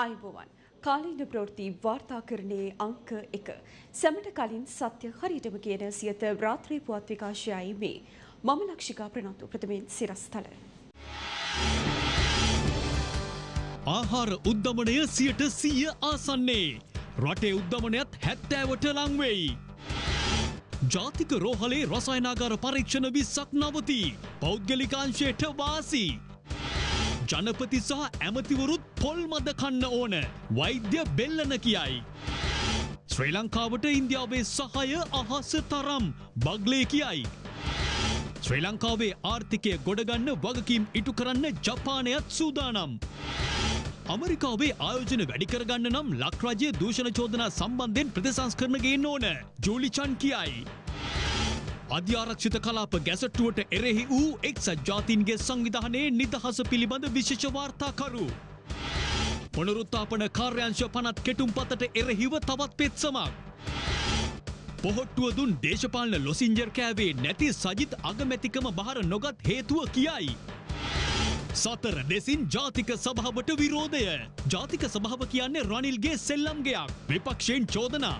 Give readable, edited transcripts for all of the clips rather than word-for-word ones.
Ayubowan Kalina Proti Varta Kirne Anka Eka Samita Kalin Satya Haritama Kena Siata Ratri Patvika Shai Me Mamalakshika Pranatu Pratamin Sirastala Ahara Uddamanaya Siata Sia Asane Rate Uddamanayat Hattavata Langway Jatika Rohale Rasayanagara Parikshana Visak Navathi Paudgalikaansheta Vasi ජනපති සහ ඇමතිවරුත් පොල් මද කන්න ඕන වෛද්‍ය බෙල්ලන කියයි ශ්‍රී ලංකාවට ඉන්දියාවේ සහාය අහස තරම් බග්ලේ කියයි ශ්‍රී ලංකාවේ ආර්ථිකය ගොඩගන්න වගකීම් ඉටු කරන්න ජපානයත් සූදානම් ඇමරිකාවේ ආයෝජන වැඩි කරගන්න නම් ලක් රජයේ දූෂණ චෝදනා සම්බන්ධයෙන් ප්‍රතිසංස්කරණ ගේන්න ඕන ජූලි චන් කියයි අධ්‍යාරක්ෂිත කලාප ගැසට්ටුවට එරෙහි වූ එක්සත් ජාතීන්ගේ සංවිධානයේ නිදහස පිළිබඳ විශේෂ වාර්තාකරු. පුනරුත්ථාපන කාර්යාංශ පනත් කෙටුම්පතට එරෙහිව තවත් පෙත්සමක්. පොහොට්ටුව දුන් දේශපාලන ලොසින්ජර් කෑවේ නැති සජිත් අගමැතිකම බහර නොගත් හේතුව කියයි. සතර දෙසින් ජාතික සභාවට විරෝධය. ජාතික සභාව කියන්නේ රනිල්ගේ සෙල්ලම් ගයක්. විපක්ෂයෙන් චෝදනා.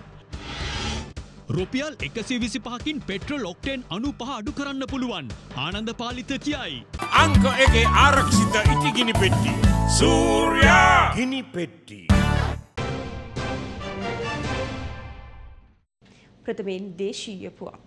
රුපියල් 125කින් පෙට්‍රල් ඔක්ටේන් 95 අඩු කරන්න පුළුවන් ආනන්ද පාලිත කියයි අංක 1 ආරක්ෂිත ඉටිගිනි පෙට්ටි සූර්යා ගිනි පෙට්ටි ප්‍රථමයෙන් දේශීය පුවත්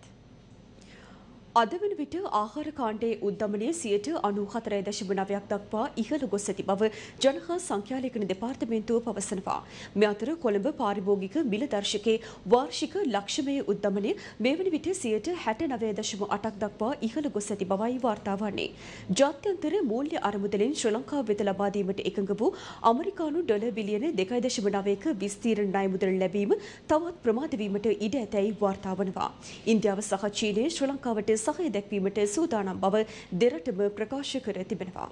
අද වන විට ආහාර කාණ්ඩයේ උද්දමනය 94.9ක් දක්වා ඉහළ ගොස් ඇති බව ජනහා සංඛ්‍යාලේඛන දෙපාර්තමේන්තුව පවසනවා. මේ අතර කොළඹ පාරිභෝගික බිල දර්ශකයේ වාර්ෂික ලක්ෂ්‍යමය උද්දමනය මේ වන විට 69.8ක් දක්වා ඉහළ ගොස් ඇති බවයි වාර්තා වන්නේ. ජාත්‍යන්තර මූල්‍ය අරමුදලෙන් ශ්‍රී ලංකාව වෙත ලබා දීමට එකඟ වූ ඇමරිකානු ඩොලර් බිලියන 2.9ක විස්තීර්ණ ණය මුදල් ලැබීම තවත් ප්‍රමාද වීමට ඉඩ ඇතැයි වාර්තා වනවා. ඉන්දියාව සහ චීනය ශ්‍රී ලංකාවට සහය දැක්වීමට සූදානම් බව දෙරටම ප්‍රකාශ කර තිබෙනවා.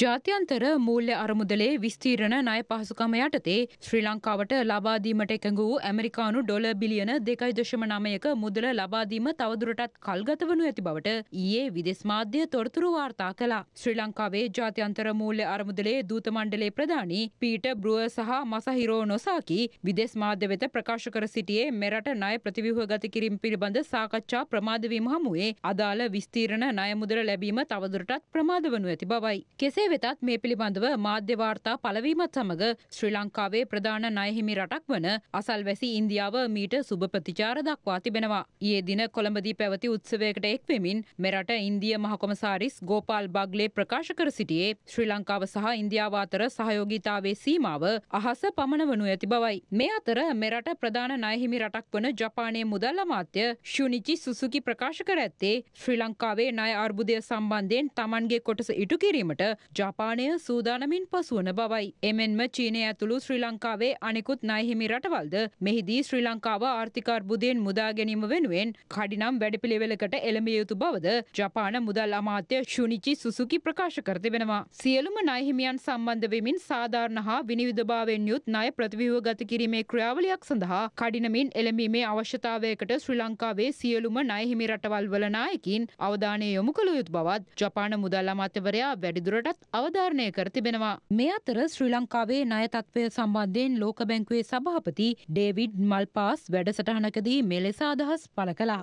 ජාත්‍යන්තර මූල්‍ය අරමුදලේ විස්තීර්ණ ණය පහසුකම යටතේ ශ්‍රී ලංකාවට ලබා දීමට එකඟ වූ ඇමරිකානු ඩොලර් බිලියන 2.9ක මුදල ලබා දීම තවදුරටත් කල්ගත වනු ඇති බවට ඊයේ විදේශ මාධ්‍ය තොරතුරු වාර්තා කළා. ශ්‍රී ලංකාවේ ජාත්‍යන්තර මූල්‍ය අරමුදලේ දූත මණ්ඩලයේ ප්‍රධානී පීටර් බෲර් සහ මසහිරෝ නොසාකි විදේශ මාධ්‍ය වෙත ප්‍රකාශ කර සිටියේ මෙරට ණය ප්‍රතිව්‍යුහ ගත කිරීම පිළිබඳ සාකච්ඡා ප්‍රමාද වීම හමුවේ අදාළ විස්තීර්ණ ණය මුදල ලැබීම තවදුරටත් ප්‍රමාද වනු ඇති බවයි. එසේ වෙතත් මේ පිළිබඳව මාධ්‍ය වාර්තා පළවීමත් සමග ශ්‍රී ලංකාවේ ප්‍රධාන ණයහිමි රටක් වන අසල්වැසි ඉන්දියාව මීට සුබ ප්‍රතිචාර දක්වා තිබෙනවා. ඊයේ දින කොළඹදී පැවති උත්සවයකට එක් වෙමින් මෙරට ඉන්දිය මහකොමසාරිස් ගෝපාල් බග්ලේ ප්‍රකාශ කර සිටියේ ශ්‍රී ලංකාව සහ ඉන්දියාව අතර සහයෝගීතාවයේ සීමාව අහස පමණ වනු ඇති බවයි. මේ අතර මෙරට ප්‍රධාන ණයහිමි රටක් වන ජපානයේ මුදල් අමාත්‍ය ෂුනිචි සුසුකි ප්‍රකාශ කර ඇත්තේ ශ්‍රී ලංකාවේ ණය අර්බුදය සම්බන්ධයෙන් තමන්ගේ කොටස ඉටු කිරීමට ජපානය සූදානමින් පසුවන බවයි. එමෙන්ම චීනය ඇතුළු ශ්‍රී ලංකාවේ අනෙකුත් ණයහිමි රටවල්ද මෙහිදී ශ්‍රී ලංකාව ආර්ථික අර්බුදයෙන් මුදා ගැනීම වෙනුවෙන් කඩිනම් වැඩපිළිවෙලකට එළඹිය යුතු බවද ජපාන මුදල් අමාත්‍ය ෂුනිචි සුසුකි ප්‍රකාශ කර තිබෙනවා. සියලුම ණයහිමියන් සම්බන්ධ වෙමින් සාධාරණ හා විනිවිදභාවයෙන් යුත් ණය ප්‍රතිව්‍යුහ ගත කිරීමේ ක්‍රියාවලියක් සඳහා කඩිනමින් එළඹීමේ අවශ්‍යතාවයකට ශ්‍රී ලංකාවේ සියලුම ණයහිමි රටවල් වල නායකයින් අවධානය යොමු කළ යුතු බවත් ජපාන මුදල් අමාත්‍යවරයා වැඩිදුරටත් අවධාරණය කර තිබෙනවා. මේ අතර ශ්‍රී ලංකාවේ ණය තත්ත්වය සම්බන්ධයෙන් ලෝක බැංකුවේ සභාපති ඩේවිඩ් මල්පාස් වැඩසටහනකදී මෙලෙස අදහස් පළ කළා.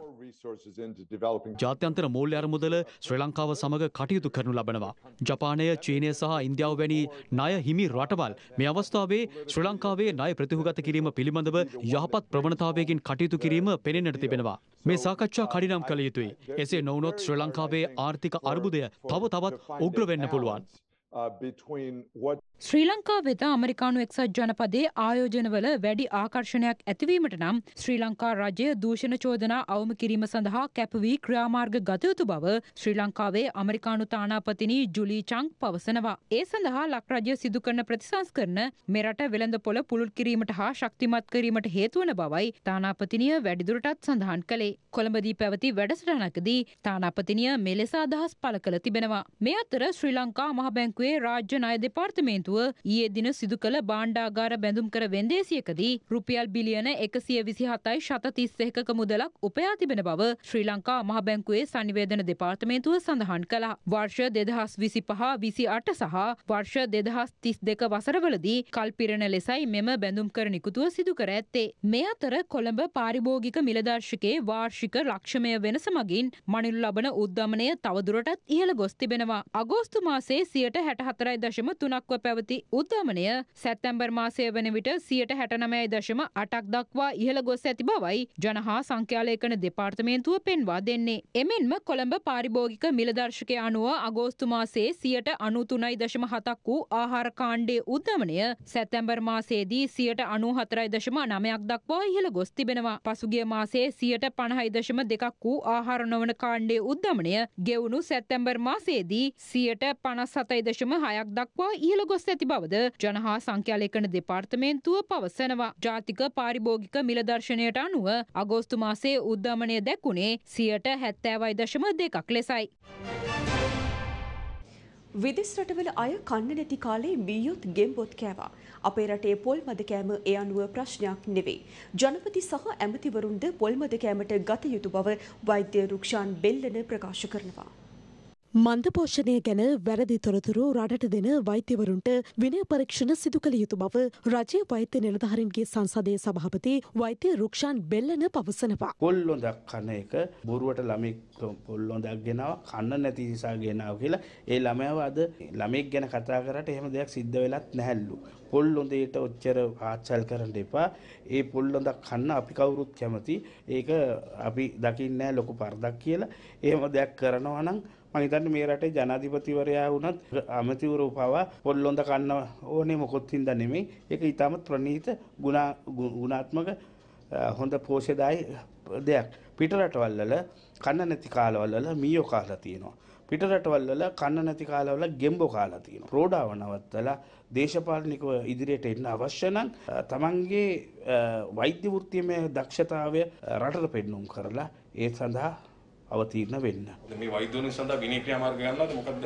ජාත්‍යන්තර මූල්‍ය අරමුදල ශ්‍රී ලංකාව සමග කටයුතු කරනු ලබනවා. ජපානය, චීනය සහ ඉන්දියාව වැනි ණය හිමි රටවල් මේ අවස්ථාවේ ශ්‍රී ලංකාවේ ණය ප්‍රතිව්‍යුහගත කිරීම පිළිබඳව යහපත් ප්‍රවණතාවයකින් කටයුතු කිරීම පෙනෙන්නට තිබෙනවා. මේ සාකච්ඡා කඩිනම් කළ යුතුයි. එසේ නොවුනොත් ශ්‍රී ලංකාවේ ආර්ථික අර්බුදය තව තවත් උග්‍ර වෙන්න පුළුවන්. ශ්‍රී ලංකාව වෙත ඇමරිකානු එක්සත් ජනපදයේ ආයෝජනවල වැඩි ආකර්ෂණයක් ඇතිවීමට නම් ශ්‍රී ලංකා රජය දූෂණ චෝදනා අවම කිරීම සඳහා කැපවී ක්‍රියාමාර්ග ගත යුතු බව ශ්‍රී ලංකාවේ ඇමරිකානු තානාපතිනි ජුලි චන් පවසනවා. ඒ සඳහා ලක් රජය සිදු කරන ප්‍රතිසංස්කරණ මෙරට වෙළඳපොළ පුළුල් කිරීමට හා ශක්තිමත් කිරීමට හේතු වන බවයි තානාපතිනිය වැඩිදුරටත් සඳහන් කළේ. කොළඹදී පැවති වැඩසටහනකදී තානාපතිනිය මෙලෙස අදහස් පළ කළ තිබෙනවා. මේ අතර ශ්‍රී ලංකා මහ බැංකුවේ රාජ්‍ය ණය දෙපාර්තමේන්තුව නැතුව ඊයේ දින සිදු කළ භාණ්ඩාගාර බැඳුම් කර වෙන්දේසියකදී රුපියල් බිලියන 127.731ක මුදලක් උපයා තිබෙන බව ශ්‍රී ලංකා මහ බැංකුවේ සංවේදන දෙපාර්තමේන්තුව සඳහන් කළා. වර්ෂ 2025-28 සහ වර්ෂ 2032 වසරවලදී කල්පිරණ ලෙසයි මෙම බැඳුම් කර නිකුතුව සිදු කර ඇත්තේ. මේ අතර කොළඹ පාරිභෝගික මිලදර්ශකයේ වාර්ෂික ලක්ෂ්‍යමය වෙනස මගින් මනිරු ලබන උද්දමනය තවදුරටත් ඉහළ ගොස් තිබෙනවා. අගෝස්තු මාසයේ 64.3ක්ව පැවති උද්දමනය සැප්තැම්බර් මාසයේ වන විට 69.8ක් දක්වා ඉහළ ගොස් ඇති බවයි ජනහා සංඛ්‍යාලේඛන දෙපාර්තමේන්තුව පෙන්වා දෙන්නේ. එමෙන්ම කොළඹ පාරිභෝගික මිලදර්ශකය අනුව අගෝස්තු මාසයේ 93.7ක් වූ ආහාර කාණ්ඩයේ උද්දමනය සැප්තැම්බර් මාසයේදී 94.9ක් දක්වා ඉහළ ගොස් තිබෙනවා. පසුගිය මාසයේ 50.2ක් වූ ආහාර නොවන කාණ්ඩයේ උද්දමනය ගෙවුණු සැප්තැම්බර් මාසයේදී 57.6ක් දක්වා ඉහළ ගොස් ඇති බවද ජනහා සංඛ්‍යාලේඛන දෙපාර්තමේන්තුව පවසනවා. ජාතික පාරිභෝගික මිලදර්ශනයට අනුව අගෝස්තු මාසයේ උද්දමනය දැක්ුණේ 70.2ක් ලෙසයි. විදෙස් රටවල අය කන්න නැති කාලේ බියොත් ගෙම්බොත් කෑවා. අපේ රටේ පොල් මද කෑම ඒ අනුව ප්‍රශ්නයක් නෙවෙයි. ජනපති සහ ඇමතිවරුන්ද පොල් මද කෑමට ගත යුතු බව වෛද්‍ය රුක්ෂාන් බෙල්ලන ප්‍රකාශ කරනවා. මන්ද පෝෂණය ගැන වැරදි තොරතුරු රටට දෙන වෛද්‍යවරුන්ට විනය පරීක්ෂණ සිදු කළ යුතු බව රජයේ වෛද්‍ය නිලධාරීන්ගේ සංසදයේ සභාපති වෛද්‍ය රුක්ෂාන් බෙල්ලන පවසනවා. පොල් හොඳක් කන එක බොරුවට ළමෙක් පොල් හොඳක් ගෙනවා කන්න නැති නිසා ගෙනවා කියලා ඒ ළමයාව අද ළමෙක් ගැන කතා කරාට එහෙම දෙයක් සිද්ධ වෙලත් නැහැලු. පොල් හොඳේට ඔච්චර ආචාල් කරන්න එපා. ඒ පොල් හොඳක් කන්න අපි කවුරුත් කැමති. ඒක අපි දකින්නේ නැහැ ලොකු පරදක් කියලා. එහෙම දෙයක් කරනවා නම් මම හිතන්නේ මේ රටේ ජනාධිපතිවරයා වුණත් අමතිවරු පවා පොල් හොඳ කන්න ඕනේ මොකොත් හින්දා නෙමෙයි. ඒක ඊටම ප්‍රණීත ගුණාත්මක හොඳ පෝෂ්‍යදායි දෙයක්. පිටරටවල්වල කන්න නැති කාලවල මීයෝ කාලා තියෙනවා. පිටරටවල්වල කන්න නැති කාලවල ගෙම්බෝ කාලා තියෙනවා. ප්‍රෝඩාව නවත්තලා දේශපාලනිකව ඉදිරියට එන්න අවශ්‍ය නම් තමන්ගේ වෛද්‍ය වෘත්තියේ දක්ෂතාවය රටට පෙන්නුම් කරලා ඒ සඳහා අවතීර්ණ වෙන්න. මේ වෛද්‍යවරුන් සඳහා විනය ක්‍රියාමාර්ග ගන්නවද මොකද්ද?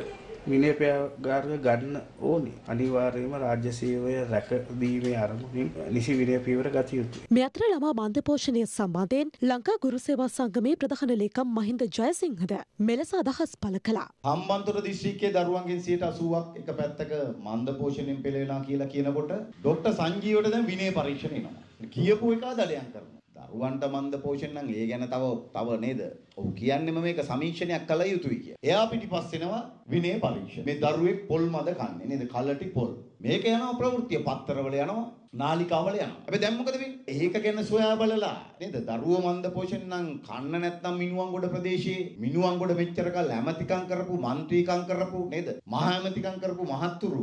විනය ක්‍රියාමාර්ග ගන්න ඕනේ. අනිවාර්යයෙන්ම රාජ්‍ය සේවය රැකදීමේ අරමුණින් නිසි විනය පීවර ගත යුතුයි. මේ අතර ළමා මන්ද පෝෂණය සම්බන්ධයෙන් ලංකා ගුරු සේවා සංගමේ ප්‍රධාන ලේකම් මහින්ද ජයසිංහද මෙලෙස අදහස් පළ කළා. හම්බන්තොට දිස්ත්‍රික්කයේ දරුවන්ගෙන් 80%ක් එක පැත්තක මන්ද පෝෂණයෙන් පෙළෙලා කියලා කියනකොට ડોක්ටර් සංජීවට දැන් විනය පරීක්ෂණ එනවා. කියපු එක දඩයන් කරනවා. දරුවන්ට මන්ද පෝෂණ නම් ඒ ගැන තව නේද? ඔව් කියන්නේම මේක සමීක්ෂණයක් කළ යුතුයි කිය. එයා පිටිපස්සෙනවා විනය පරීක්ෂණ. මේ දරුවේ පොල් මද කන්නේ නේද? කලටි පොල්. මේක යනවා ප්‍රවෘත්ති පත්තරවල යනවා, නාලිකාවල යනවා. හැබැයි දැන් මොකද වෙන්නේ? ඒක ගැන සොයා බලලා නේද? දරුවෝ මන්ද පෝෂණ නම් කන්න නැත්නම් මිනුවන්ගොඩ ප්‍රදේශයේ මිනුවන්ගොඩ මෙච්චර කල් ඇමතිකම් කරපු, മന്ത്രിකම් කරපු නේද? මහා ඇමතිකම් කරපු මහත්තුරු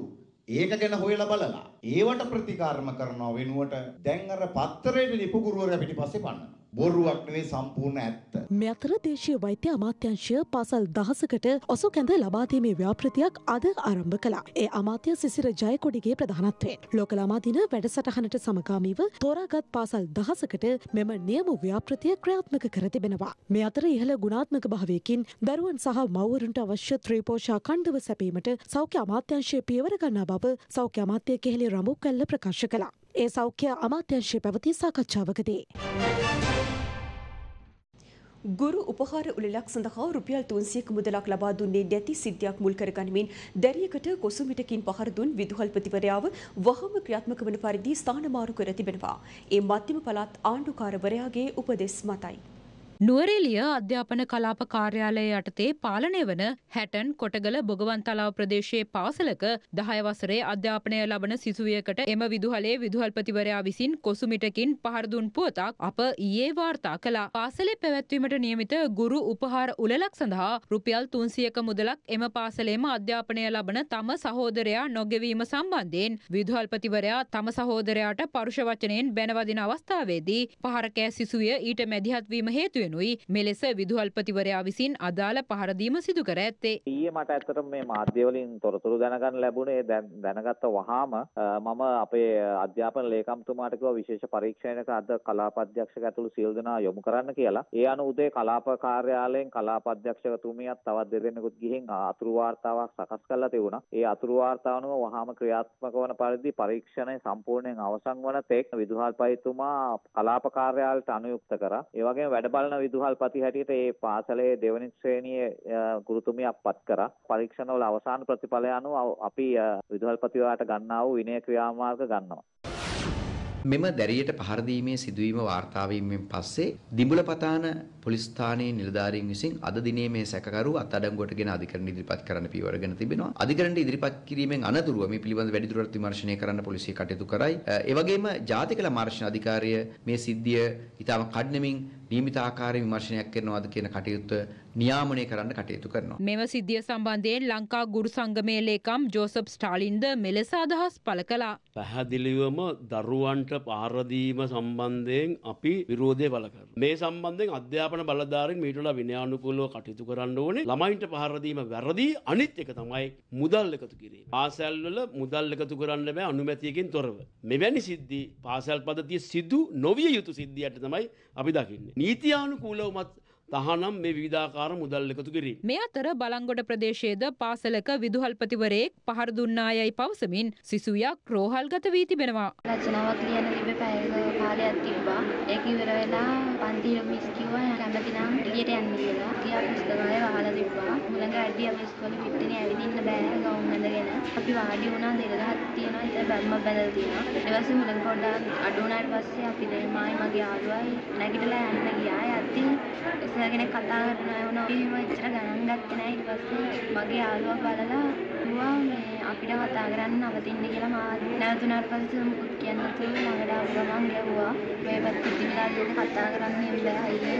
ඒක ගැන හොයලා බලලා ඒවට ප්‍රතිකාරම කරනවා වෙනුවට දැන් අර පත්තරේ ලිපු ගුරුවරයා පිටිපස්සේ පන්නනවා. බොරුවක් නෙවෙයි සම්පූර්ණ ඇත්ත. මේ අතර දේශීය වෛද්‍ය අමාත්‍යාංශය පාසල් 1000කට ඔසු කැඳ ලබා දීමේ ව්‍යාපෘතියක් අද ආරම්භ කළා. ඒ අමාත්‍ය සිසිර ජයකොඩිගේ ප්‍රධානත්වයෙන් ලෝක ළමා දින වැඩසටහනට සමගාමීව තෝරාගත් පාසල් 1000කට මෙම නියම ව්‍යාපෘතිය ක්‍රියාත්මක කර තිබෙනවා. මේ අතර ඉහළ ගුණාත්මක භාවයකින් දරුවන් සහ මව්වරුන්ට අවශ්‍ය ත්‍රිපෝෂා කණ්ඩව සැපීමට සෞඛ්‍ය අමාත්‍යාංශය පියවර ගන්නා බව සෞඛ්‍ය අමාත්‍ය කෙහෙලි රඹුකල්ල ප්‍රකාශ කළා. ඒ සෞඛ්‍ය අමාත්‍යාංශය පැවති සාකච්ඡාවකදී ගුරු උපහාර උළෙලක් සඳහා රුපියල් 300ක මුදලක් ලබා දුන්නේ නැති සිද්ධියක් මුල් කරගනිමින් දැරියකට කොසුමිටකින් පහර දුන් විදුහල්පතිවරයාව වහම ක්‍රියාත්මක වන පරිදි ස්ථානමාරු කර තිබෙනවා. ඒ මධ්‍යම පළාත් ආණ්ඩුකාරවරයාගේ උපදෙස් මතයි. නුවරඑළිය අධ්‍යාපන කලාප කාර්යාලය යටතේ පාලනය වන හැටන් කොටගල බොගවන්තලාව ප්‍රදේශයේ පාසලක 10 වසරේ අධ්‍යාපනය ලබන සිසුවියකට එම විදුහලේ විදුහල්පතිවරයා විසින් කොසුමිටකින් පහර දුන් පුවතක් අප ඊයේ වාර්තා කළා. පාසලේ පැවැත්වීමට නියමිත ගුරු උපහාර උළෙලක් සඳහා රුපියල් 300ක මුදලක් එම පාසලේම අධ්‍යාපනය ලබන තම සහෝදරයා නොගෙවීම සම්බන්ධයෙන් විදුහල්පතිවරයා තම සහෝදරයාට පරුෂ වචනෙන් බැනවදින අවස්ථාවේදී පහර කෑ සිසුවිය ඊට මැදිහත් වීම හේතුවෙන් වෙනුයි මෙලෙස විදුහල්පතිවරයා විසින් අදාළ පහරදීම සිදු කර ඇත්තේ. ඊයේ මට ඇත්තටම මේ මාධ්‍ය වලින් තොරතුරු දැනගන්න ලැබුණේ දැනගත්ත වහාම මම අපේ අධ්‍යාපන ලේකම්තුමාට කිව්වා විශේෂ පරීක්ෂණයක අද කලාප අධ්‍යක්ෂක ඇතුළු සියලු දෙනා යොමු කරන්න කියලා. ඒ අනුව උදේ කලාප කාර්යාලයෙන් කලාප අධ්‍යක්ෂකතුමියත් තවත් දෙදෙනෙකුත් ගිහින් අතුරු වාර්තාවක් සකස් කරලා තිබුණා. ඒ අතුරු වාර්තාව අනුව වහාම ක්‍රියාත්මක වන පරිදි පරීක්ෂණය සම්පූර්ණයෙන් අවසන් වන තෙක් විදුහල්පතිතුමා කලාප කාර්යාලයට අනුයුක්ත කරා. ඒ වගේම වැඩ බලන විදුහල්පති හැටියට මේ පාසලේ දෙවනි ශ්‍රේණියේ ගුරුතුමියක් පත් කරා. පරීක්ෂණවල අවසාන ප්‍රතිඵලය අනුව අපි විදුහල්පතිවරයාට ගන්නා වූ විනය ක්‍රියාමාර්ග ගන්නවා. මෙම දැරියට පහර දීමේ සිදුවීම වාර්තා වීමෙන් පස්සේ දිඹුලපතාන පොලිස් ස්ථානයේ නිලධාරීන් විසින් අද දිනේ මේ සැකකරු අත්අඩංගුවටගෙන අධිකරණ ඉදිරිපත් කරන්න පියවර ගන්න තිබෙනවා. අධිකරණ ඉදිරිපත් කිරීමෙන් අනතුරුව මේ පිළිබඳ වැඩිදුරටත් විමර්ශනය කරන්න පොලිසිය කටයුතු කරයි. ඒ වගේම ජාතික ළමාරක්ෂණ අධිකාරිය මේ සිද්ධිය ඊටම කඩනමින් නියමිත ආකාරයෙන් විමර්ශනයක් කරනවාද කියන කටයුත්ත නියාමනය කරන්න කටයුතු කරනවා. මෙම සිද්ධිය සම්බන්ධයෙන් ලංකා ගුරු සංගමේ ලේකම් ජෝසප් ස්ටාලින්ද මෙලෙස අදහස් පළ කළා. පැහැදිලිවම දරුවන්ට පහර දීම සම්බන්ධයෙන් අපි විරෝධය පළ කරනවා. මේ සම්බන්ධයෙන් අධ්‍යාපන බලධාරීන් මීට වඩා විනයානුකූලව කටයුතු කරන්න ඕනේ. ළමයින්ට පහර දීම වැරදි. අනිත් එක තමයි මුදල් එකතු කිරීම. පාසල් වල මුදල් එකතු කරන්න බෑ අනුමැතියකින් තොරව. මෙවැනි සිද්ධි පාසල් පද්ධතිය සිදු නොවිය යුතු සිද්ධියට තමයි අපි දකින්නේ. නීතියානුකූලවමත් තහනම් මේ විවිධාකාර මුදල් එකතු කිරීම. මේ අතර බලංගොඩ ප්‍රදේශයේද පාසලක විදුහල්පතිවරයෙක් පහර දුන්නායයි පවසමින් සිසුයා රෝහල්ගත වී තිබෙනවා. රචනාවක් ලියන තිබ්බ පැය කාලයක් තිබ්බා. ඒක ඉවර වෙලා පන්තියේ මිස් කිව්වා කැමති නම් එළියට යන්න කියලා. කියා පුස්තකාලය වහලා තිබ්බා. මුලඟ ඇඩිය අපි ඉස්කෝලේ පිටිනේ ඇවිදින්න බෑ ගවුම් ඇඳගෙන. අපි වාඩි වුණා දෙලගහක් තියනවා ඉතින් බම්ම බැලලා තියනවා. ඊට පස්සේ මුලඟ පොඩ්ඩක් අඩු වුණාට පස්සේ අපි දෙමායි මගේ ආළුවයි නැගිටලා යන්න ගියා. යද්දී ගෙන කතා කරන වුණා ඉච්චර ගණන් ගත්තේ නැහැ. ඊට පස්සේ මගේ ආලුවා බලලා කිව්වා මේ අපිට කතා කරන්න නවතින්න කියලා. මාත් නැවතුණාට පස්සේ මොකද කියන්න තුනේ ළඟට ආව ගමන් ගැහුවා මේ පැත්තට පිටිලාගෙන කතා කරන්න බැහැ.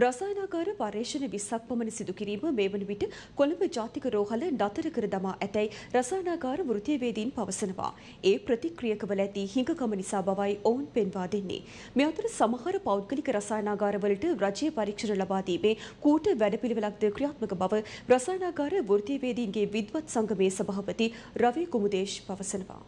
රසායනාගාර පරීක්ෂණ 20ක් පමණ සිදු කිරීම මේ වන විට කොළඹ ජාතික රෝහල නතර කර දමා ඇතැයි රසායනාගාර වෘත්තීයවේදීන් පවසනවා. ඒ ප්‍රතික්‍රියාවල ඇති හිඟකම නිසා බවයි ඔවුන් පෙන්වා දෙන්නේ. මේ අතර සමහර පෞද්ගලික රසායනාගාරවලට රජයේ පරීක්ෂණ ලබා දීමේ කූට වැඩපිළිවෙලක්ද ක්‍රියාත්මක බව රසායනාගාර වෘත්තීයවේදීන්ගේ විද්වත් සංගමේ සභාපති රවි කුමුදේශ් පවසනවා.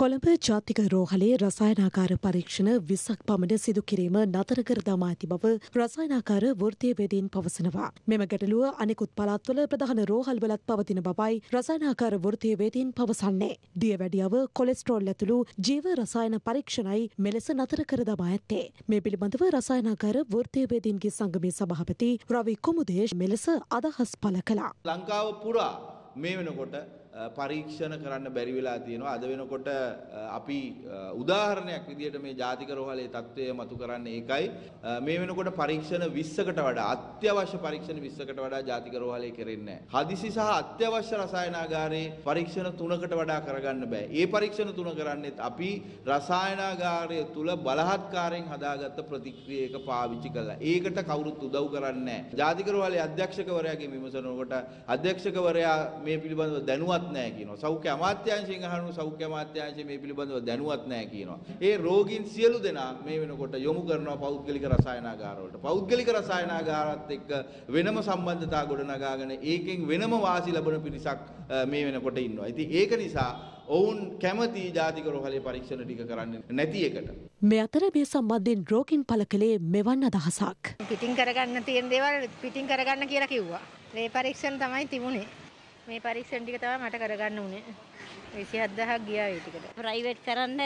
කොළඹ ජාතික රෝහලේ රසායනාකාර පරීක්ෂණ 20ක් පමණ සිදු කිරීම නතර කර දමා ඇති බව රසායනාකාර වෘත්තීයවේදීන් පවසනවා. මෙම ගැටලුව අනෙකුත් පළාත්වල ප්‍රධාන රෝහල්වලත් පවතින බවයි රසායනාකාර වෘත්තීයවේදීන් පවසන්නේ. දියවැඩියව කොලෙස්ටරෝල් ඇතුළු ජීව රසායන පරීක්ෂණයි මෙලෙස නතර කර දමා ඇත්තේ. මේ පිළිබඳව රසායනාකාර වෘත්තීයවේදීන්ගේ සංගමේ සභාපති රවි කුමුදේශ් මෙලෙස අදහස් පළ කළා. ලංකාව පුරා මේ වෙනකොට පරීක්ෂණ කරන්න බැරි වෙලා තියෙනවා. අද වෙනකොට අපි උදාහරණයක් විදිහට මේ ජාතික රෝහලේ තත්ත්වය මතු කරන්නේ ඒකයි. මේ වෙනකොට පරීක්ෂණ 20කට වඩා අත්‍යවශ්‍ය පරීක්ෂණ 20කට වඩා ජාතික රෝහලේ කෙරෙන්නේ නැහැ. හදිසි සහ අත්‍යවශ්‍ය රසායනාගාරයේ පරීක්ෂණ 3කට වඩා කරගන්න බෑ. ඒ පරීක්ෂණ 3 කරන්නේත් අපි රසායනාගාරය තුල බලහත්කාරයෙන් හදාගත්ත ප්‍රතික්‍රියක පාවිච්චි කළා. ඒකට කවුරුත් උදව් කරන්නේ නැහැ. ජාතික රෝහලේ අධ්‍යක්ෂකවරයාගේ විමසනකොට අධ්‍යක්ෂකවරයා මේ පිළිබඳව දැනුවත් නැහැ කියනවා. සෞඛ්‍ය අමාත්‍යාංශයෙන් අහනවා සෞඛ්‍ය අමාත්‍යාංශය මේ පිළිබඳව දැනුවත් නැහැ කියනවා. ඒ රෝගීන් සියලු දෙනා මේ වෙනකොට යොමු කරනවා පෞද්ගලික රසායනාගාර වලට. පෞද්ගලික රසායනාගාරات එක්ක වෙනම සම්බන්ධතා ගොඩනගාගෙන ඒකෙන් වෙනම වාසි ලැබෙන පිරිසක් මේ වෙනකොට ඉන්නවා. ඉතින් ඒක නිසා ඔවුන් කැමති ජාතික රෝහලේ පරීක්ෂණ ටික කරන්නේ නැති එකට. මේ අතර මේ සම්බන්ධයෙන් රෝගීන් පළ කළේ මෙවන් අදහසක්. පිටින් කරගන්න තියෙන දේවල් පිටින් කරගන්න කියලා කිව්වා. මේ පරීක්ෂණ තමයි තිබුණේ. මේ පරීක්ෂණ ටික තමයි මට කරගන්න උනේ. 27000ක් ගියා ඒ ටිකට. ප්‍රයිවට් කරන්න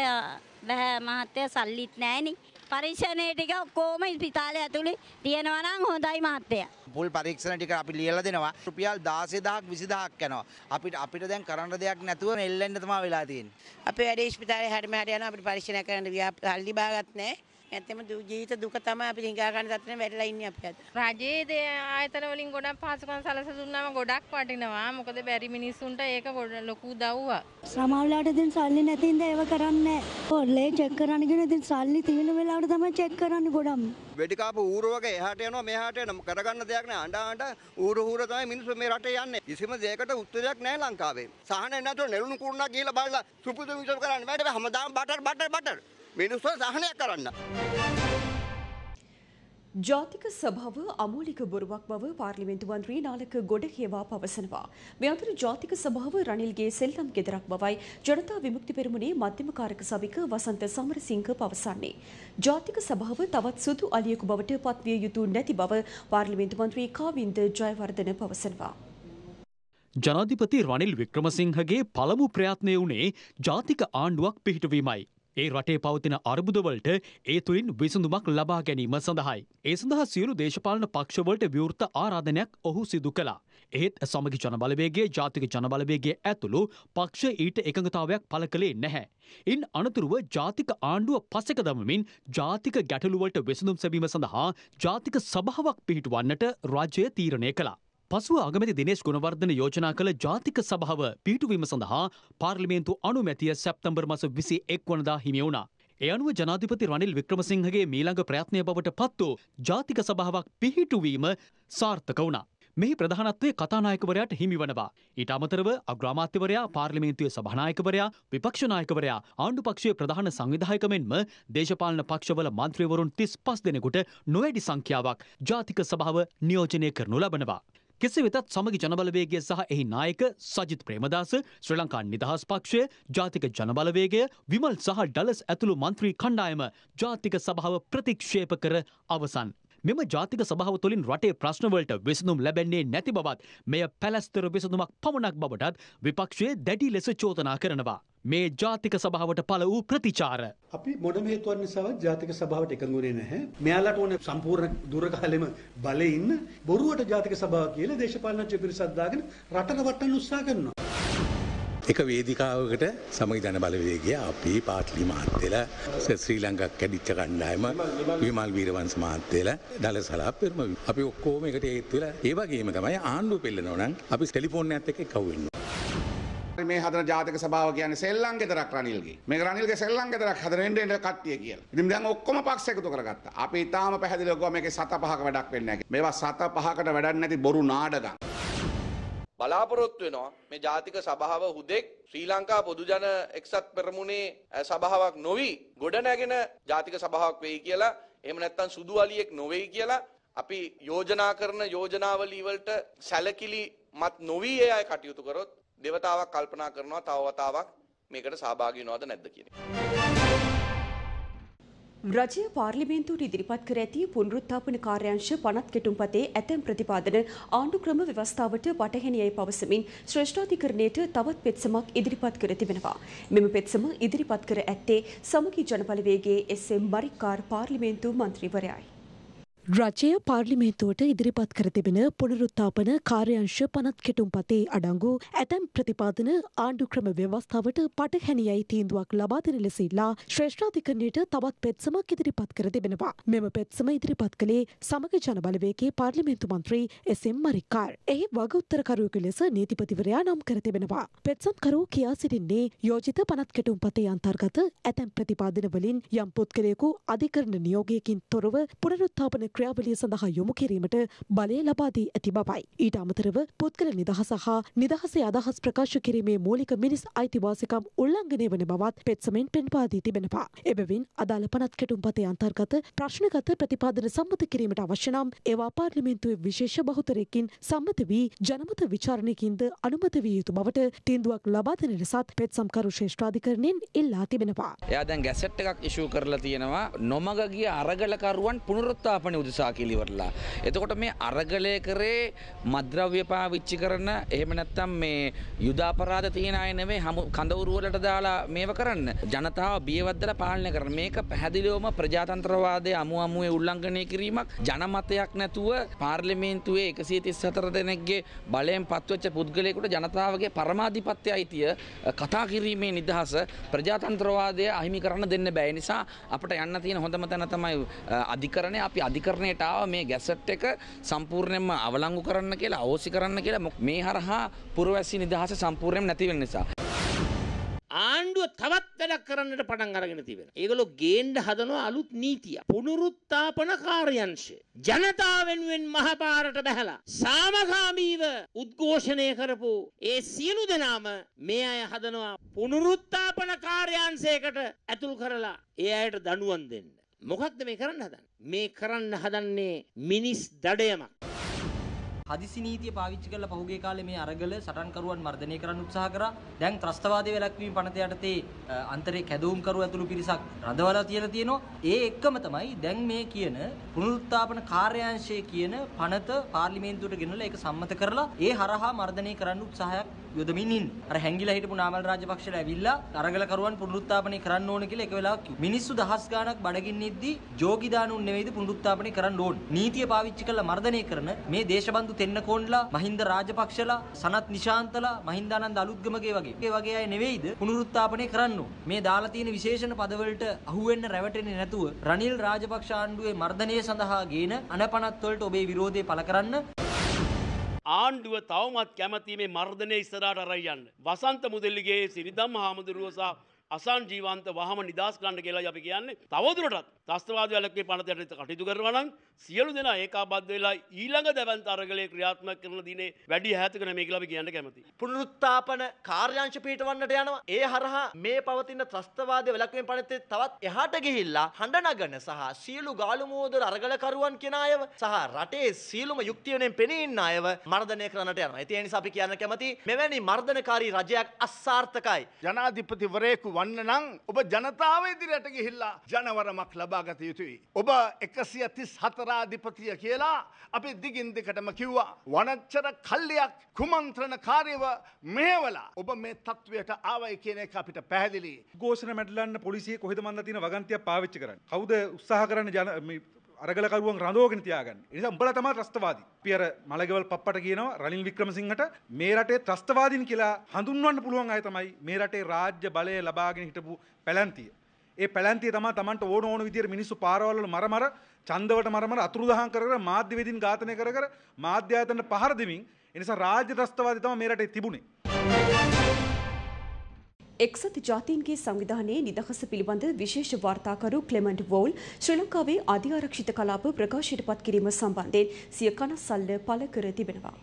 බෑ මහත්තයා සල්ලිත් නැහෙනේ. පරීක්ෂණේ ටික කොහොම ස්පිතාලේ ඇතුලේ තියනවා නම් හොඳයි මහත්තයා. මුල් පරීක්ෂණ ටික අපි ලියලා දෙනවා. රුපියල් 16000ක් 20000ක් යනවා. අපිට දැන් කරන්න දෙයක් නැතුව මෙල්ලෙන්න තමයි වෙලා තියෙන්නේ. අපේ වැඩේ ස්පිතාලේ හැඩම හැඩ යනවා. අපිට පරීක්ෂණ කරන්න සල්ලි බාගත් නැහැ. ඇත්තම ජීවිත දුක තමයි අපි හිඟා ගන්න තත්ත්වෙ වැටලා ඉන්නේ අපි අද. රජයේ දේ ආයතන වලින් ගොඩක් පහසුකම් සලස දුන්නාම ගොඩක් වටිනවා. මොකද බැරි මිනිස්සුන්ට ඒක ලොකු උදව්වක්. සමාජලාට දැන් සල්ලි නැති ඉඳ ඒව කරන්නේ නැහැ. ඔල්ලේ චෙක් කරන්න ගිහින් දැන් සල්ලි තියෙන වෙලාවට තමයි චෙක් කරන්නේ ගොඩක්. වෙඩි කාපු ඌරු වගේ එහාට යනවා මෙහාට යනවා. කරගන්න දෙයක් නැහැ. අඬ ඌරු තමයි මිනිස්සු මේ රටේ යන්නේ. කිසිම දෙයකට උත්තරයක් නැහැ ලංකාවේ. සාහනේ නැතුව නෙළුණු කුරුණා ගිහලා බලලා සුපුදු විසම කරන්නේ. වැඩ හැමදාම butter butter butter. Minus 100 sahne karna. Jatika Sabhava, Amulika Burwak Bava, Parliament 1 3 Nalaka Godaheva Pavasanava. Beatur Jatika Sabhava, Ranilge, Seltam Kedarak Bavai, Janata Vimukti Permune, Matimakaraka Sabika, Vasanta Samar Sinka Pavasani. Jatika Sabhava, Tavatsutu Aliakubavata Patvi Yutu Neti Bava, Parliament 1 3 Kavinda Jayavardhana Pavasanava. Janadipati Ranil Wickramasinghe, Palamu Prayatneune, Jatika Anduak Pihitavimai. ඒ රටේ පවතින අර්බුදවලට ඒ තුලින් විසඳුමක් ලබා ගැනීම සඳහායි. ඒ සඳහා සියලු දේශපාලන පක්ෂවලට විවෘත ආරාධනයක් ඔහු සිදු කළා. එහෙත් සමගි ජනබලවේගයේ ජාතික ජනබලවේගයේ ඇතුළු පක්ෂ ඊට එකඟතාවයක් පළ කළේ නැහැ. ඉන් අනතුරුව ජාතික ආණ්ඩුව පසෙක දමමින් ජාතික ගැටලු වලට විසඳුම් සැපීම සඳහා ජාතික සභාවක් පිහිටුවන්නට රජය තීරණය කළා. පසුව අගමැති දිනේෂ් ගුණවර්ධන යෝජනා කළ ජාතික සභාව පිහිටුවීම සඳහා පාර්ලිමේන්තු අනුමැතිය සැප්තැම්බර් මාස 21 වනදා හිමි වුණා. ඒ අනුව ජනාධිපති රනිල් වික්‍රමසිංහගේ මීළඟ ප්‍රයත්නය බවට පත් වූ ජාතික සභාවක් පිහිටුවීම සාර්ථක වුණා. මෙහි ප්‍රධානත්වයේ කතානායකවරයාට හිමි වනවා. ඊට අමතරව අග්‍රාමාත්‍යවරයා, පාර්ලිමේන්තුවේ සභානායකවරයා, විපක්ෂ නායකවරයා, ආණ්ඩු පක්ෂයේ ප්‍රධාන සංවිධායක මෙන්ම දේශපාලන පක්ෂවල මන්ත්‍රීවරුන් 35 දෙනෙකුට නොවැඩි සංඛ්‍යාවක් ජාතික සභාව නියෝජනය කරනු ලබනවා. කෙසේ වෙතත් සමගි ජනබලවේගය සහ එහි නායක සජිත් ප්‍රේමදාස ශ්‍රී ලංකා නිදහස් පක්ෂය ජාතික ජනබලවේගය විමල් සහ ඩලස් ඇතුළු മന്ത്രി කණ්ඩායම ජාතික සභාව ප්‍රතික්ෂේප කර අවසන් මෙම ජාතික සභාව තුළින් රටේ ප්‍රශ්න වලට විසඳුම් ලැබෙන්නේ නැති බවත් මෙය පැලැස්තර විසඳුමක් පමණක් බවටත් විපක්ෂයේ දැඩි ලෙස චෝදනා කරනවා මේ ජාතික සභාවට පළ වූ ප්‍රතිචාර අපි මොනම හේතුවක් නිසාවත් ජාතික සභාවට එකඟුනේ නැහැ මෙයාලට ඕනේ සම්පූර්ණ දුරකාලෙම බලේ ඉන්න බොරුවට ජාතික සභාව කියලා දේශපාලනඥ පිරිසක් දාගෙන රට රවට්ටන්න උත්සාහ කරනවා එක වේදිකාවකට සමගි ජන බලවේගය අපි පාටලි මහත්තයලා ශ්‍රී ලංකා කැඩිච්ච කණ්ඩායම විමල් වීරවංශ මහත්තයලා ඩලසලා පෙරම අපි ඔක්කොම එකට ඒත් වෙලා ඒ වගේම තමයි ආණ්ඩුව පෙළනවා නම් අපි ටෙලිෆෝන් එකත් එක්ක කවු වෙනවා මේ හදන ජාතික සභාව කියන්නේ සෙල්ලම් ගෙදරක් රනිල්ගේ. මේක රනිල්ගේ සෙල්ලම් ගෙදරක් හදන වෙන්නේ කට්ටිය කියලා. ඉතින් දැන් ඔක්කොම පක්ෂ එකතු කරගත්තා. අපි ඊටාම පැහැදිලිව ගියා මේකේ 7-5ක වැඩක් වෙන්නේ නැහැ. මේවා 7-5කට වැඩක් නැති බොරු නාඩගම්. බලාපොරොත්තු වෙනවා මේ ජාතික සභාව හුදෙක් ශ්‍රී ලංකා පොදු ජන එක්සත් පෙරමුණේ සභාවක් නොවි ගොඩනැගෙන ජාතික සභාවක් වෙයි කියලා. එහෙම නැත්නම් සුදු අලියෙක් නොවේයි කියලා අපි යෝජනා කරන යෝජනාවලිය වලට සැලකිලි මත් නොවි ඒ අය කටයුතු කරොත් දෙවතාවක් කල්පනා කරනවා තව වතාවක් මේකට සහභාගී වෙනවද නැද්ද කියන එක. රජය පාර්ලිමේන්තුවට ඉදිරිපත් කර ඇති පුනරුත්ථාපන කාර්යාංශ පනත් කෙටුම්පතේ ඇතැම් ප්‍රතිපාදන ආණ්ඩු ක්‍රම ව්‍යවස්ථාවට පටහැනියයි පවසමින් ශ්‍රේෂ්ඨාධිකරණයට තවත් පෙත්සමක් ඉදිරිපත් කර තිබෙනවා. මෙම පෙත්සම ඉදිරිපත් කර ඇත්තේ සමගි ජනබලවේගයේ එස්.එම්. බරික්කාර් පාර්ලිමේන්තු මන්ත්‍රීවරයායි. රජය පාර්ලිමේන්තුවට ඉදිරිපත් කර තිබෙන පුනරුත්ථාපන කාර්යාංශ පනත් කෙටුම්පතේ අඩංගු ඇතැම් ප්‍රතිපාදන ආණ්ඩු ක්‍රම ව්‍යවස්ථාවට පටහැනියයි තීන්දුවක් ලබා දෙන ලෙස ඉල්ලා ශ්‍රේෂ්ඨාධිකරණයට තවත් පෙත්සමක් ඉදිරිපත් කර තිබෙනවා. මෙම පෙත්සම ඉදිරිපත් කළේ සමග ජනබලවේගයේ පාර්ලිමේන්තු මන්ත්‍රී එස්.එම්. මරික්කාර්. එහි වගඋත්තරකරුවෙකු ලෙස නීතිපතිවරයා නම් කර තිබෙනවා. පෙත්සම්කරු කියා සිටින්නේ යෝජිත පනත් කෙටුම්පතේ අන්තර්ගත ඇතැම් ප්‍රතිපාදන වලින් යම් පුද්ගලයෙකු අධිකරණ නියෝගයකින් තොරව පුනරුත්ථාපන ක්‍රියාවලිය සඳහා යොමු කිරීමට බලය ලබා දී ඇති බවයි. ඊට අමතරව පුද්ගල නිදහස හා නිදහසේ අදහස් ප්‍රකාශ කිරීමේ මූලික මිනිස් අයිතිවාසිකම් උල්ලංඝනය වන බවත් පෙත්සමෙන් පෙන්වා දී තිබෙනවා. එබැවින් අදාළ පනත් කෙටුම්පතේ අන්තර්ගත ප්‍රශ්නගත ප්‍රතිපාදන සම්මත කිරීමට අවශ්‍ය නම් ඒවා පාර්ලිමේන්තුවේ විශේෂ බහුතරයකින් සම්මත වී ජනමත විචාරණයකින්ද අනුමත විය යුතු බවට තීන්දුවක් ලබා දෙන ලෙසත් පෙත්සම්කරු ශ්‍රේෂ්ඨාධිකරණයෙන් ඉල්ලා තිබෙනවා. එයා දැන් ගැසට් එකක් ඉෂු කරලා තියෙනවා නොමග ගිය අරගලකරුවන් පුනරුත්ථාපනය උදෙසා කීලිවරලා. එතකොට මේ අරගලය කරේ මද්ද්‍රව්‍ය පාවිච්චි කරන එහෙම නැත්නම් මේ යුද අපරාධ තියෙන අය නෙමෙයි කඳවුරු වලට දාලා මේව කරන්න. ජනතාව බියවද්දලා පාලනය කරන මේක පැහැදිලිවම ප්‍රජාතන්ත්‍රවාදයේ අමුමුවේ උල්ලංඝනය කිරීමක්. ජනමතයක් නැතුව පාර්ලිමේන්තුවේ 134 දෙනෙක්ගේ බලයෙන් පත්වෙච්ච පුද්ගලයෙකුට ජනතාවගේ පරමාධිපත්‍ය අයිතිය කතා කිරීමේ නිදහස ප්‍රජාතන්ත්‍රවාදයේ අහිමි කරන්න දෙන්න බෑ. ඒ නිසා අපිට යන්න තියෙන හොඳම තැන තමයි අධිකරණය. අපි අධිකරණයට ආව මේ ගැසට් එක සම්පූර්ණයෙන්ම අවලංගු කරන්න කියලා අවෝසි කරන්න කියලා මේ හරහා පුරවැසි නිදහස සම්පූර්ණයෙන්ම නැති වෙන නිසා ආණ්ඩුව තවත් වැඩක් කරන්නට පටන් අරගෙන තියෙනවා. ඒගොල්ලෝ ගේන්න හදනවා අලුත් නීතිය. පුනරුත්ථාපන කාර්යංශය. ජනතාව වෙනුවෙන් මහපාරට බහලා සාමකාමීව උද්ඝෝෂණය කරපු ඒ සියලු දෙනාම මේ අය හදනවා පුනරුත්ථාපන කාර්යංශයකට ඇතුල් කරලා ඒ අයට දඬුවම් දෙන්න. මොකක්ද මේ කරන්න හදන්නේ? මේ කරන්න හදන්නේ මිනිස් දඩයමක්. හදිසි නීතිය පාවිච්චි කරලා පහුගිය කාලේ මේ අරගල සටන්කරුවන් මර්ධනය කරන්න උත්සාහ කරා. දැන් ත්‍රස්තවාදී වැළැක්වීම පනත යටතේ අන්තරේ කැදවුම්කරු ඇතුළු පිරිසක් රඳවලා තියලා තියෙනවා. ඒ එක්කම තමයි දැන් මේ කියන පුනරුත්ථාපන කාර්යාංශයේ කියන පනත පාර්ලිමේන්තුවට ගෙනල්ලා ඒක සම්මත කරලා ඒ හරහා මර්ධනය කරන්න උත්සාහයක් යොදමින් ඉන්නේ. අර හැංගිලා හිටපු නාමල් රාජපක්ෂලා ඇවිල්ලා අරගල කරුවන් පුනරුත්ථාපනය කරන්න ඕන කියලා එක වෙලාවක් කිව්වා. මිනිස්සු දහස් ගාණක් බඩගින්නින්දී ජෝගි දානුන් නෙවෙයිද පුනරුත්ථාපනය කරන්න ඕන. නීතිය පාවිච්චි කරලා මර්ධනය කරන මේ දේශබන්දු තෙන්නකෝන්ලා, මහින්ද රාජපක්ෂලා, සනත් නිශාන්තලා, මහින්දානන්ද අලුත්ගමගේ වගේ. ඒ වගේ අය නෙවෙයිද පුනරුත්ථාපනය කරන්න ඕන. මේ දාලා තියෙන විශේෂණ පදවලට අහු වෙන්න රැවටෙන්නේ නැතුව රනිල් රාජපක්ෂ ආණ්ඩුවේ මර්ධනය සඳහා ගේන අනපනත් වලට ඔබේ විරෝධය පළ කරන්න. ආණ්ඩුව තවමත් කැමැති මේ මර්ධනය ඉස්සරහට අරන් යන්න. වසන්ත මුදෙලිගේ සිරිදම් හාමුදුරුවෝ සහ අසන් ජීවන්ත වහම නිදාස් ගන්න කියලා අපි කියන්නේ. තවදුරටත් ත්‍රස්තවාදී වැළැක්වීම පනත යටතේ කටයුතු කරනවා නම් සියලු දෙනා ඒකාබද්ධ වෙලා ඊළඟ දැවැන්ත අරගලයේ ක්‍රියාත්මක කරන දිනේ වැඩි ඈතකන මේ කියලා අපි කියන්න කැමැති. පුනරුත්ථාපන කාර්යාංශ පිටවන්නට යනවා. ඒ හරහා මේ පවතින ත්‍රස්තවාදී වැළැක්වීම පනතේ තවත් එහාට ගිහිල්ලා හඬ නගන සහ සියලු ගාලුමෝදර අරගලකරුවන් කියන අයව සහ රටේ සියලුම යුක්තියනෙන් පෙනී ඉන්න අයව මර්ධනය කරන්නට යනවා. ඒ නිසා අපි කියන්න කැමැති මෙවැනි මර්ධනකාරී රජයක් අසාර්ථකයි. ජනාධිපතිවරයෙකු වන්න නම් ඔබ ජනතාව ඉදිරියට ගිහිල්ලා ජනවරමක් ලබා ගත යුතුයි. ඔබ 134 අධිපතිය කියලා අපි දිගින් දිකටම කිව්වා. වනච්චර කල්ලියක් කුමන්ත්‍රණකාරීව මෙහෙවලා ඔබ මේ තත්වයට ආවයි කියන එක අපිට පැහැදිලියි. ഘോഷණ මැඩලන්න පොලිසිය කොහෙද මන්දා තියෙන වගන්තියක් පාවිච්චි කරන්නේ? කවුද උත්සාහ කරන්නේ අරගලකරුවන් රඳවගෙන තියාගන්න? ඒ නිසා උඹලා තමයි ත්‍රස්තවාදී. අපි අර මලගෙවල් පප්පට කියනවා රනිල් වික්‍රමසිංහට මේ රටේ ත්‍රස්තවාදීන් කියලා හඳුන්වන්න පුළුවන් අය තමයි මේ රටේ රාජ්‍ය බලය ලබාගෙන හිටපු පැලැන්තිය. ඒ පැලැන්තිය තමයි Tamanට ඕන විදියට මිනිස්සු පාරවල් වල මරමර ඡන්දවට මරමර අතුරුදහන් කර කර මාධ්‍ය වේදින් ඝාතනය කර කර මාධ්‍ය ආයතන පහර දෙමින් ඒ නිසා රාජ්‍ය ත්‍රස්තවාදී තමයි මේ රටේ තිබුණේ. එක්සත් ජාතීන්ගේ සංවිධානයේ නිදහස පිළිබඳ විශේෂ වාර්තාකරු ක්ලෙමන්ට් වෝල් ශ්‍රී ලංකාවේ අධි ආරක්ෂිත කලාප ප්‍රකාශයට පත් කිරීම සම්බන්ධයෙන් සිය කනස්සල්ල පළ කර තිබෙනවා.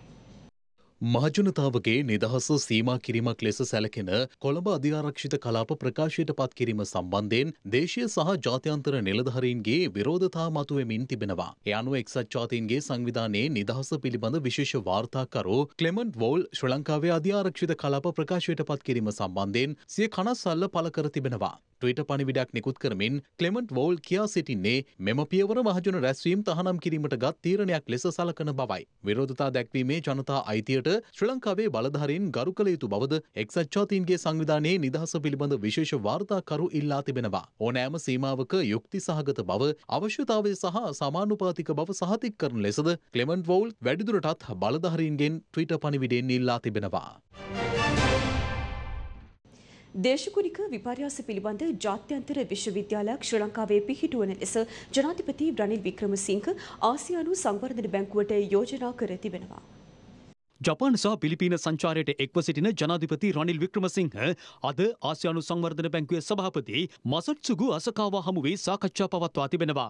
මහජනතාවගේ නිදහස සීමා කිරීමක් ලෙස සැලකෙන කොළඹ අධි ආරක්ෂිත කලාප ප්‍රකාශයට පත් කිරීම සම්බන්ධයෙන් දේශීය සහ ජාත්‍යන්තර නිලධාරීන්ගේ විරෝධතා මතුවෙමින් තිබෙනවා. ඒ අනුව එක්සත් ජාතීන්ගේ සංවිධානයේ නිදහස පිළිබඳ විශේෂ වාර්තාකරු ක්ලෙමන්ට් වෝල් ශ්‍රී ලංකාවේ අධි ආරක්ෂිත කලාප ප්‍රකාශයට පත් කිරීම සම්බන්ධයෙන් සිය කනස්සල්ල පළ කර තිබෙනවා. ට්විටර් පණිවිඩයක් නිකුත් කරමින් ක්ලෙමන්ට් වෝල් කියා සිටින්නේ මෙම පියවර මහජන රැස්වීම් තහනම් කිරීමට ගත් තීරණයක් ලෙස සලකන බවයි. විරෝධතා දැක්වීමේ ජනතා අයිතියට ශ්‍රී ලංකාවේ බලධාරීන් ගරු කළ යුතු බවද එක්සත් ජාතීන්ගේ සංවිධානයේ නිදහස පිළිබඳ විශේෂ වාර්තාකරු ඉල්ලා තිබෙනවා. ඕනෑම සීමාවක යුක්ති සහගත බව, අවශ්‍යතාවය සහ සමානුපාතික බව සහතික කරන ලෙසද ක්ලෙමන්ට් වෝල් වැඩිදුරටත් බලධාරීන්ගෙන් ට්විටර් පණිවිඩයෙන් ඉල්ලා තිබෙනවා. දේශගුණික විපර්යාස පිළිබඳ ජාත්‍යන්තර විශ්වවිද්‍යාලයක් ශ්‍රී ලංකාවේ පිහිටුවන ලෙස ජනාධිපති රනිල් වික්‍රමසිංහ ආසියානු සංවර්ධන බැංකුවට යෝජනා කර තිබෙනවා. ජපාන් සහ පිලිපීන සංචාරයට එක්ව සිටින ජනාධිපති රනිල් වික්‍රමසිංහ අද ආසියානු සංවර්ධන බැංකුවේ සභාපති මසට්සුගු අසකාවා හමුවේ සාකච්ඡා පවත්වා තිබෙනවා.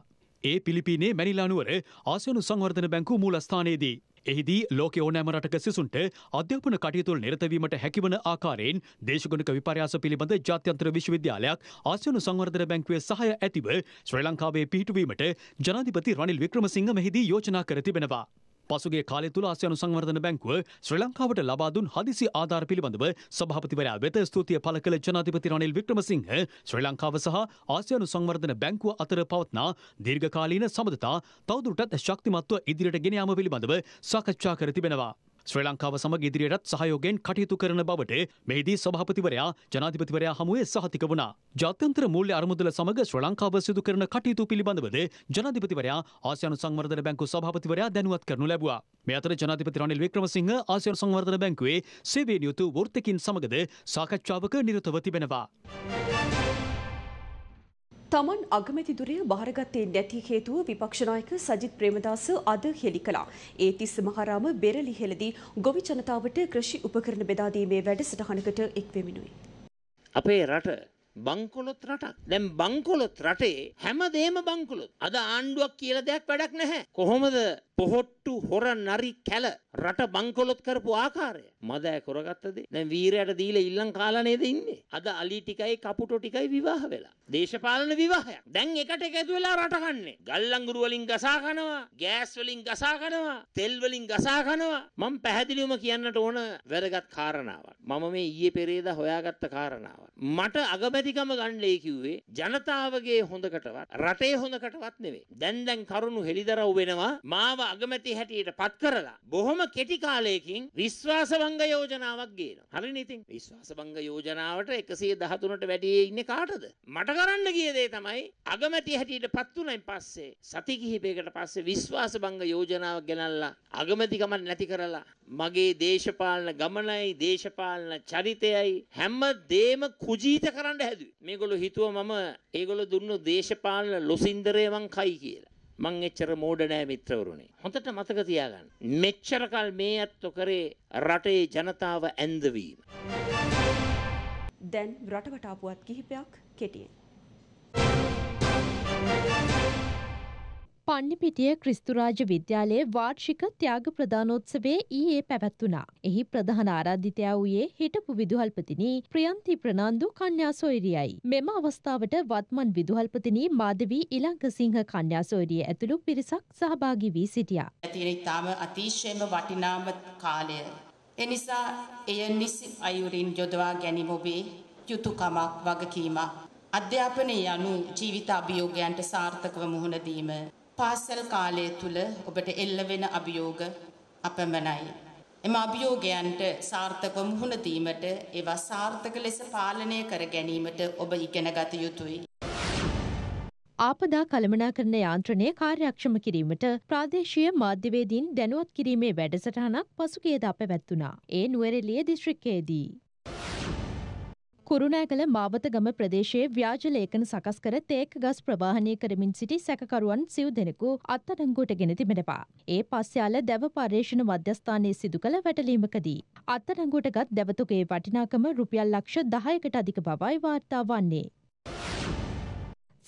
ඒ පිලිපීනේ මැනිලා නුවර ආසියානු සංවර්ධන බැංකුව මූලස්ථානයේදී එහිදී ලෝකයේ ඕනෑම රටක සිසුන්ට අධ්‍යාපන කටයුතුවල නිරතවීමට හැකිවන ආකාරයෙන් දේශගුණික විපර්යාස පිළිබඳ ජාත්‍යන්තර විශ්වවිද්‍යාලයක් ආසියානු සංවර්ධන බැංකුවේ සහාය ඇතිව ශ්‍රී ලංකාවේ පිහිටුවීමට ජනාධිපති රනිල් වික්‍රමසිංහ මෙහිදී යෝජනා කර තිබෙනවා. පසුගිය කාලය තුළ ආසියානු සංවර්ධන බැංකුව ශ්‍රී ලංකාවට ලබා දුන් හදිසි ආධාර පිළිබඳව සභාපතිවරයා වෙත ස්තුතිය පළ කළ ජනාධිපති රනිල් වික්‍රමසිංහ ශ්‍රී ලංකාව සහ ආසියානු සංවර්ධන බැංකුව අතර පවත්නා දීර්ඝකාලීන සබඳතා තවදුරටත් ශක්තිමත්ව ඉදිරියට ගෙන යාම පිළිබඳව සාකච්ඡා කර තිබෙනවා. ශ්‍රී ලංකාව සමග ඉදිරියටත් සහයෝගයෙන් කටයුතු කරන බවට මෙහිදී සභාපතිවරයා ජනාධිපතිවරයා හමුවේ සහතික වුණා. ජාත්‍යන්තර මූල්‍ය අරමුදල සමග ශ්‍රී ලංකාව සිදු කරන කටයුතු පිළිබඳවද ජනාධිපතිවරයා ආසියානු සංවර්ධන බැංකුව සභාපතිවරයා දැනුවත් කරනු ලැබුවා. මේ අතර ජනාධිපති රනිල් වික්‍රමසිංහ ආසියානු සංවර්ධන බැංකුවේ සේවයෙන් යුතු වෘත්තකින් සමගද සාකච්ඡාවක නිරතව තිබෙනවා. තමන් අගමැති දුරය බාරගත්තේ නැති හේතුව විපක්ෂ නායක සජිත් ප්‍රේමදාස අද හෙළි කළා. ඒ තිස්ස මහරාම බෙරළි හෙළදී ගොවි ජනතාවට කෘෂි උපකරණ බෙදා දීමේ වැඩසටහනකට එක් වෙමිනුයි. අපේ රට බංකොලොත් රටක්. දැන් බංකොලොත් රටේ හැමදේම බංකොලොත්. අද ආණ්ඩුවක් කියලා දෙයක් වැඩක් නැහැ. කොහොමද පොහොට්ටු හොර නරි කැල රට බංකොලොත් කරපු ආකාරය මද ඈ කරගත්තද දැන් වීරයට දීලා ඉල්ලන් කාලා නේද ඉන්නේ අද අලි ටිකයි කපුටෝ ටිකයි විවාහ වෙලා දේශපාලන විවාහයක් දැන් එකට එකතු වෙලා රට කන්නේ ගල්ලංගුරු වලින් ගසා කනවා ගෑස් වලින් ගසා කනවා තෙල් වලින් ගසා කනවා මම පැහැදිලිවම කියන්නට ඕන වැරගත් කාරණාවක් මම මේ ඊයේ පෙරේදා හොයාගත්ත කාරණාවක් මට අගමැතිකම ගන්නලේ කිව්වේ ජනතාවගේ හොඳකටවත් රටේ හොඳකටවත් නෙවෙයි දැන් දැන් කරුණු හෙලිදරව් වෙනවා මාව අගමැති හැටියට පත් කරලා බොහොම කෙටි කාලයකින් විශ්වාසභංග යෝජනාවක් ගේනවා. හරිනේ ඉතින් විශ්වාසභංග යෝජනාවට 113ට වැඩි ඉන්නේ කාටද? මට කරන්න ගිය දේ තමයි අගමැති හැටියට පත් වුණයින් පස්සේ සති කිහිපයකට පස්සේ විශ්වාසභංග යෝජනාව ගෙනල්ලා අගමැතිකම නැති කරලා මගේ දේශපාලන ගමනයි දේශපාලන චරිතයයි හැමදේම කුජීත කරන්න හැදුවේ. මේගොල්ලෝ හිතුවා මම ඒගොල්ලෝ දුන්නු දේශපාලන ලොසින්දරේ මං කයි කියලා. මං එච්චර මෝඩ නෑ මිත්‍රවරුනේ. හොඳට මතක තියාගන්න. මෙච්චර කල් මේ අත්ව කරේ රටේ ජනතාව ඇඳවීම. දැන් රටවට ආපුවත් කිහිපයක් කෙටියෙන්. පන්නිපිටිය ක්‍රිස්තුරාජ විද්‍යාලයේ වාර්ෂික ත්‍යාග ප්‍රදානෝත්සවයේ ඊයේ පැවැත්වුණා. එහි ප්‍රධාන ආරාධිතයා වූයේ හිටපු විදුහල්පතිනී ප්‍රියන්ති ප්‍රනාන්දු කන්‍යාසෝයිරියයි. මෙම අවස්ථාවට වත්මන් විදුහල්පතිනී මාධවී ඉලංගසිංහ කන්‍යාසෝයිරිය ඇතුළු පිරිසක් සහභාගී වී සිටියා. ඇතින ඉතාම අතිශයම වටිනාම කාලය. එනිසා එය නිසි අයුරින් යොදවා ගැනීම ඔබේ යුතුකමක් වගකීමක්. අධ්‍යාපනය යනු ජීවිත අභියෝගයන්ට සාර්ථකව මුහුණ දීම. පාසල් කාලය තුළ ඔබට එල්ල වෙන අභියෝග අපමණයි. එම අභියෝගයන්ට සාර්ථකව මුහුණ දීමට ඒවා සාර්ථක ලෙස පාලනය කර ගැනීමට ඔබ ඉගෙන ගත යුතුයි. ආපදා කළමනාකරණ යාන්ත්‍රණය කාර්යක්ෂම කිරීමට ප්‍රාදේශීය මාධ්‍යවේදීන් දැනුවත් කිරීමේ වැඩසටහනක් පසුගියදා පැවැත්වුණා. ඒ නුවරඑළිය දිස්ත්‍රික්කයේදී කුරුණෑගල මාවතගම ප්‍රදේශයේ ව්‍යාජ ලේඛන සකස් කර තේක ගස් ප්‍රවාහනය කරමින් සිටි සැකකරුවන් සිව් දෙනෙකු අත්අඩංගුවට ගෙන තිබෙනවා. ඒ පස්යාල දැව පර්යේෂණ මධ්‍යස්ථානයේ සිදු කළ වැටලීමකදී අත්අඩංගුවටගත් දැවතුගේ වටිනාකම රුපියල් ලක්ෂ 10කට අධික බවයි වාර්තා වන්නේ.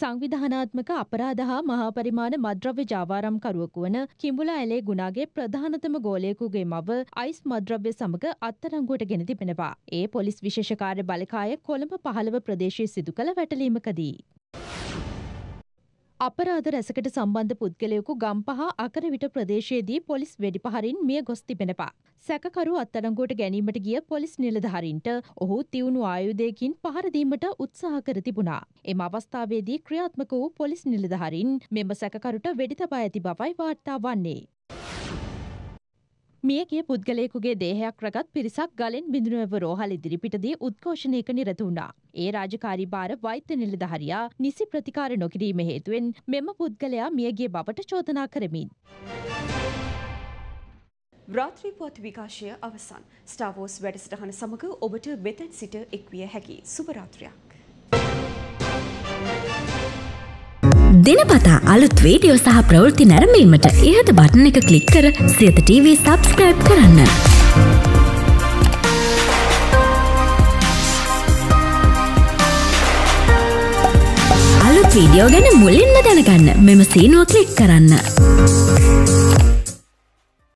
සංවිධානාත්මක අපරාධ හා මහා පරිමාණ මද්‍රව්‍ය ජාවාරම්කරුවෙකු වන කිඹුලා ඇලේ ගුණාගේ ප්‍රධානතම ගෝලයෙකුගේ මව අයිස් මද්‍රව්‍ය සමග අත්අඩංගුවට ගෙන තිබෙනවා. ඒ පොලිස් විශේෂ කාර්ය බළකාය කොළඹ 15 ප්‍රදේශයේ සිදු කළ වැටලීමකදී අපරාධ රැසකට සම්බන්ධ පුද්ගලයෙකු ගම්පහ අකරවිට ප්‍රදේශයේදී පොලිස් වෙඩිපහරින් මිය ගොස් තිබෙනවා. සැකකරු අත්අඩංගුවට ගැනීමට ගිය පොලිස් නිලධාරීන්ට ඔහු තියුණු ආයුධයකින් පහර දීමට උත්සාහ කර තිබුණා. එම අවස්ථාවේදී ක්‍රියාත්මක වූ පොලිස් නිලධාරීන් මෙම සැකකරුට වෙඩි තබා ඇති බවයි වාර්තා වන්නේ. මියගිය පුද්ගලයෙකුගේ දේහයක් රැගත් පිරිසක් ගලෙන් බිඳුනව රෝහල ඉදිරිපිටදී උද්ඝෝෂණයක නිරත වුණා. ඒ රාජකාරී භාර වෛද්‍ය නිලධාරියා නිසි ප්‍රතිකාර නොකිරීම හේතුවෙන් මෙම පුද්ගලයා මියගිය බවට චෝදනා කරමින්. රාත්‍රී පුවත් විකාශය අවසන්. ස්ටාර් වෝස් වැඩසටහන සමග ඔබට මෙතෙන් සිට එක්විය හැකි සුබ රාත්‍රියක්. දිනපතා අලුත් වීඩියෝ සහ ප්‍රවෘත්ති නැරඹීමට ඉහත බටන් එක ක්ලික් කර සියත TV subscribe කරන්න. අලුත් වීඩියෝ ගැන මුලින්ම දැනගන්න මෙම සීනුව ක්ලික් කරන්න.